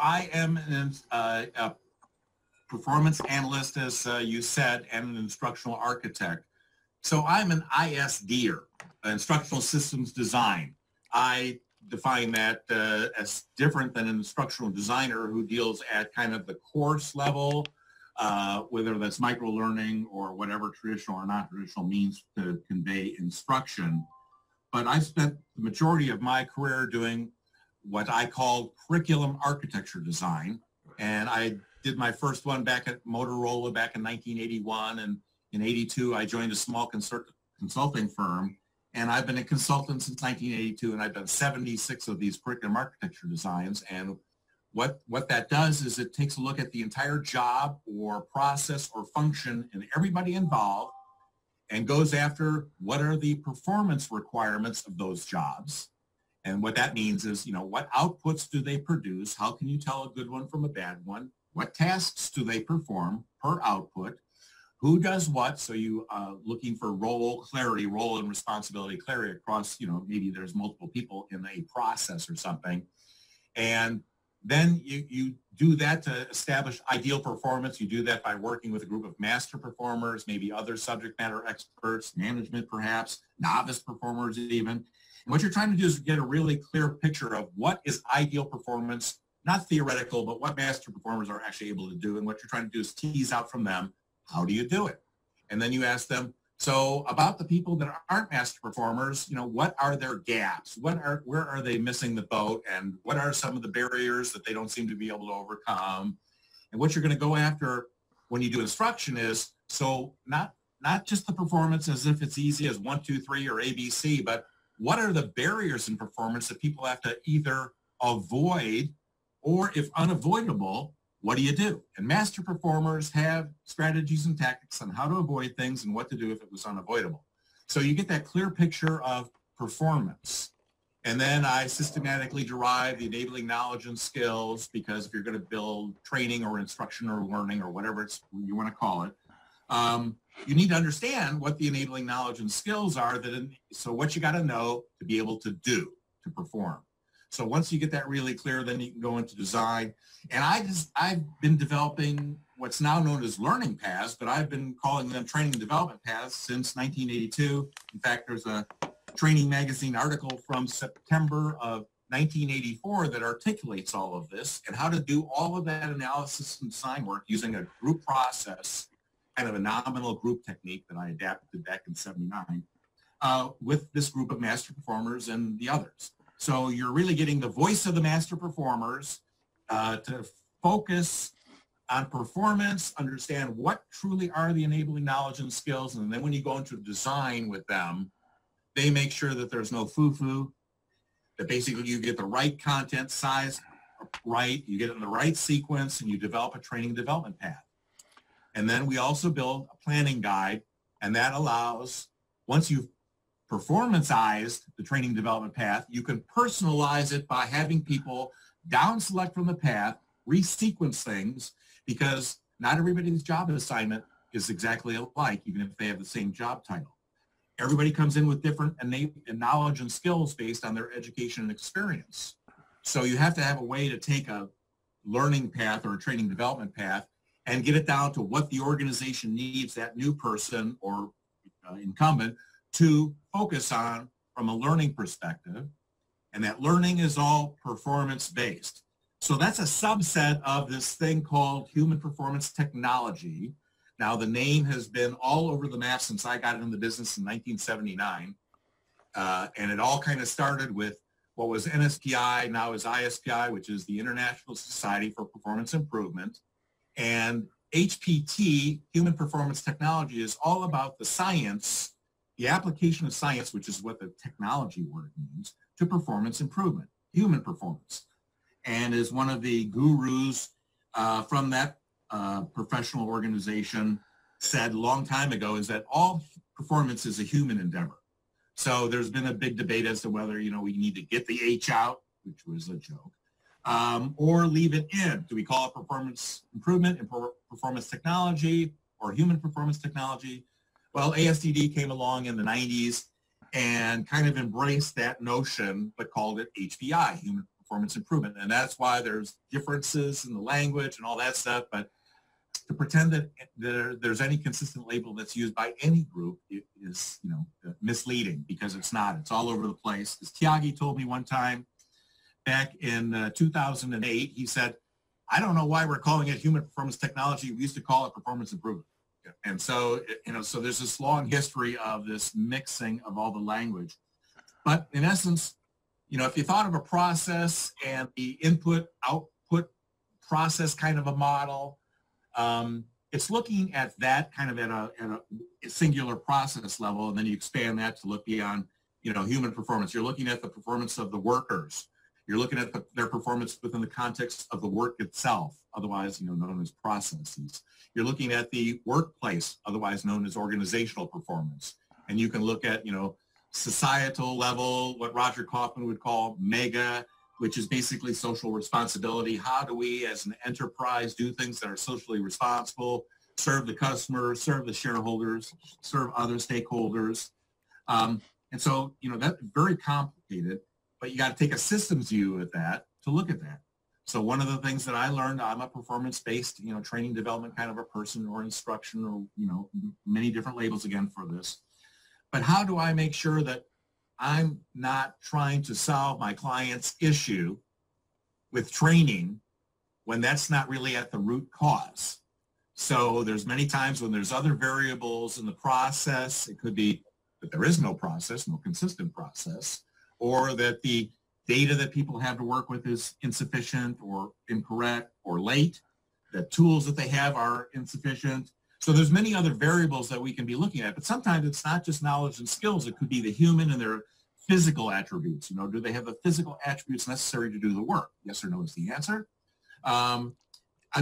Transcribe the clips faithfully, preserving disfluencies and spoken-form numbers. I am an, uh, a performance analyst, as uh, you said, and an instructional architect. So I'm an I S D er, instructional systems design. I define that uh, as different than an instructional designer who deals at kind of the course level, uh, whether that's microlearning or whatever traditional or non-traditional means to convey instruction. But I spent the majority of my career doing what I call curriculum architecture design. And I did my first one back at Motorola back in nineteen eighty-one. And in eighty-two, I joined a small consult consulting firm. And I've been a consultant since nineteen eighty-two, and I've done seventy-six of these curriculum architecture designs. And what, what that does is it takes a look at the entire job or process or function and everybody involved, and goes after what are the performance requirements of those jobs. And what that means is, you know, what outputs do they produce? How can you tell a good one from a bad one? What tasks do they perform per output? Who does what? So you uh, looking for role clarity, role and responsibility clarity across, you know, maybe there's multiple people in a process or something. And then you, you do that to establish ideal performance. You do that by working with a group of master performers, maybe other subject matter experts, management perhaps, novice performers even. And what you're trying to do is get a really clear picture of what is ideal performance, not theoretical, but what master performers are actually able to do. And what you're trying to do is tease out from them, how do you do it? And then you ask them, so about the people that aren't master performers, you know, what are their gaps? What are, where are they missing the boat? And what are some of the barriers that they don't seem to be able to overcome? And what you're going to go after when you do instruction is, so not, not just the performance as if it's easy as one, two, three, or A B C, but what are the barriers in performance that people have to either avoid, or if unavoidable, what do you do? And master performers have strategies and tactics on how to avoid things and what to do if it was unavoidable. So you get that clear picture of performance. And then I systematically derive the enabling knowledge and skills, because if you're going to build training or instruction or learning or whatever it's, you want to call it, um, you need to understand what the enabling knowledge and skills are. That in, so what you got to know to be able to do, to perform. So once you get that really clear, then you can go into design. And I just, I've been developing what's now known as learning paths, but I've been calling them training and development paths since nineteen eighty-two. In fact, there's a training magazine article from September of nineteen eighty-four that articulates all of this and how to do all of that analysis and design work using a group process, kind of a nominal group technique that I adapted back in seventy-nine uh, with this group of master performers and the others. So you're really getting the voice of the master performers uh, to focus on performance, understand what truly are the enabling knowledge and skills, and then when you go into design with them, they make sure that there's no foo-foo, that basically you get the right content size right, you get it in the right sequence, and you develop a training development path. And then we also build a planning guide, and that allows, once you've performanceized the training development path, you can personalize it by having people down select from the path, resequence things, because not everybody's job assignment is exactly alike, even if they have the same job title. Everybody comes in with different innate knowledge and skills based on their education and experience. So you have to have a way to take a learning path or a training development path and get it down to what the organization needs that new person or uh, incumbent to focus on from a learning perspective, and that learning is all performance-based. So that's a subset of this thing called human performance technology. Now, the name has been all over the map since I got into the business in nineteen seventy-nine, uh, and it all kind of started with what was N S P I, now is I S P I, which is the International Society for Performance Improvement, and H P T, human performance technology, is all about the science, the application of science, which is what the technology word means, to performance improvement, human performance, and is one of the gurus uh, from that uh, professional organization said a long time ago is that all performance is a human endeavor. So there's been a big debate as to whether, you know, we need to get the H out, which was a joke, um, or leave it in. Do we call it performance improvement and performance technology or human performance technology? Well, A S T D came along in the nineties and kind of embraced that notion, but called it H P I, human performance improvement. And that's why there's differences in the language and all that stuff. But to pretend that there, there's any consistent label that's used by any group is, you know, misleading, because it's not. It's all over the place. As Tiagi told me one time back in uh, two thousand eight, he said, I don't know why we're calling it human performance technology. We used to call it performance improvement. And so, you know, so there's this long history of this mixing of all the language. But in essence, you know, if you thought of a process and the input output process kind of a model, um, it's looking at that kind of at a, at a singular process level, and then you expand that to look beyond, you know, human performance. You're looking at the performance of the workers. You're looking at the, their performance within the context of the work itself, otherwise, you know, known as processes. You're looking at the workplace, otherwise known as organizational performance. And you can look at, you know, societal level, what Roger Kaufman would call mega, which is basically social responsibility. How do we as an enterprise do things that are socially responsible, serve the customer, serve the shareholders, serve other stakeholders? Um, and so, you know, that's very complicated. But you got to take a systems view at that to look at that. So one of the things that I learned, I'm a performance-based, you know, training development kind of a person, or instruction, or, you know, many different labels again for this. But how do I make sure that I'm not trying to solve my client's issue with training when that's not really at the root cause? So there's many times when there's other variables in the process. It could be that there is no process, no consistent process, or that the data that people have to work with is insufficient or incorrect or late, the tools that they have are insufficient. So there's many other variables that we can be looking at, but sometimes it's not just knowledge and skills. It could be the human and their physical attributes. You know, do they have the physical attributes necessary to do the work? Yes or no is the answer. Um,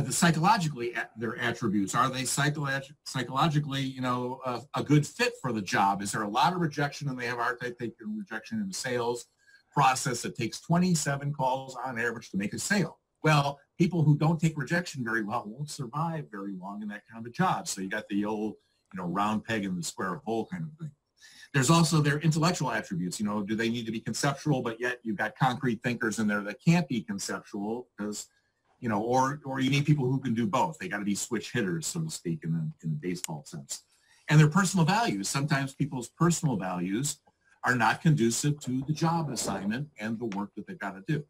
the psychologically, their attributes, are they psycholo- psychologically, you know, a, a good fit for the job? Is there a lot of rejection and they have our type of rejection in the sales process that takes twenty-seven calls on average to make a sale? Well, people who don't take rejection very well won't survive very long in that kind of a job. So you got the old, you know, round peg in the square hole kind of thing. There's also their intellectual attributes. You know, do they need to be conceptual, but yet you've got concrete thinkers in there that can't be conceptual because, you know, or, or you need people who can do both. They got to be switch hitters, so to speak, in the, in the baseball sense. And their personal values. Sometimes people's personal values are not conducive to the job assignment and the work that they've got to do.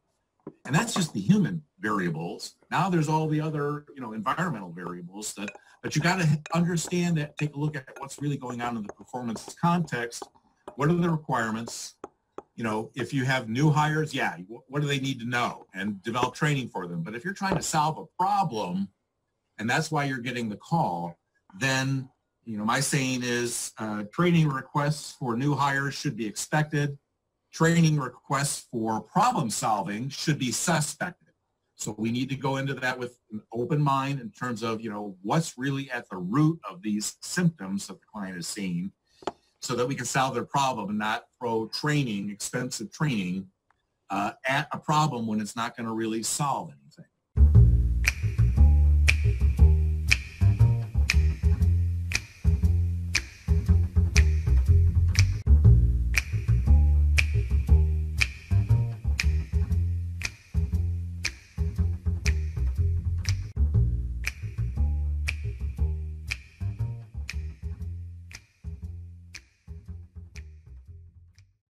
And that's just the human variables. Now there's all the other, you know, environmental variables that, but you got to understand that, take a look at what's really going on in the performance context. What are the requirements? You know, if you have new hires, yeah, what do they need to know, and develop training for them. But if you're trying to solve a problem, and that's why you're getting the call, then, you know, my saying is uh, training requests for new hires should be expected. Training requests for problem solving should be suspected. So we need to go into that with an open mind in terms of, you know, what's really at the root of these symptoms that the client is seeing, so that we can solve their problem and not throw training, expensive training, uh, at a problem when it's not going to really solve it.